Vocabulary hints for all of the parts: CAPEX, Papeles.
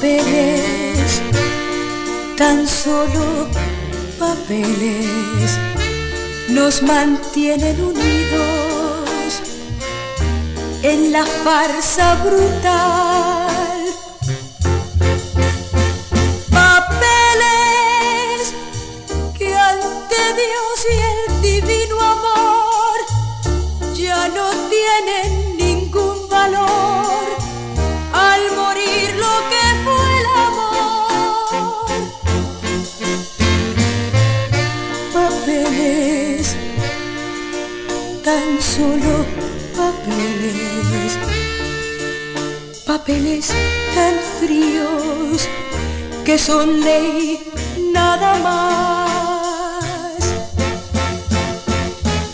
papeles, tan solo papeles, nos mantienen unidos en la farsa brutal. Papeles que ante Dios y el divino amor ya no tienen ningún valor. Al morir lo que fue el amor, papeles, tan solo papeles, papeles tan fríos que son ley nada más.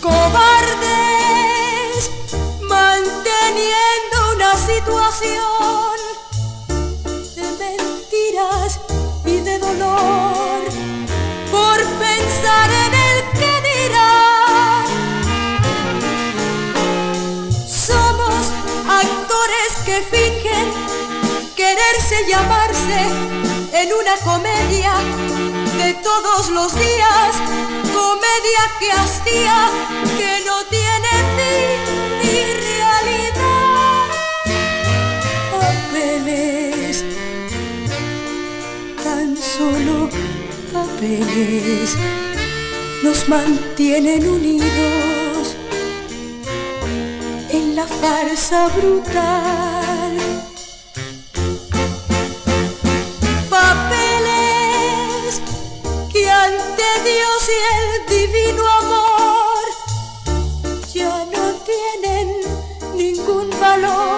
Cobardes manteniendo una situación y de dolor por pensar en el que dirán. Somos actores que fingen quererse y amarse en una comedia de todos los días, comedia que hastía, que no tiene fin ni realidad. Papeles, tan solo papeles, nos mantienen unidos en la farsa brutal. Papeles que ante Dios y el divino amor ya no tienen ningún valor.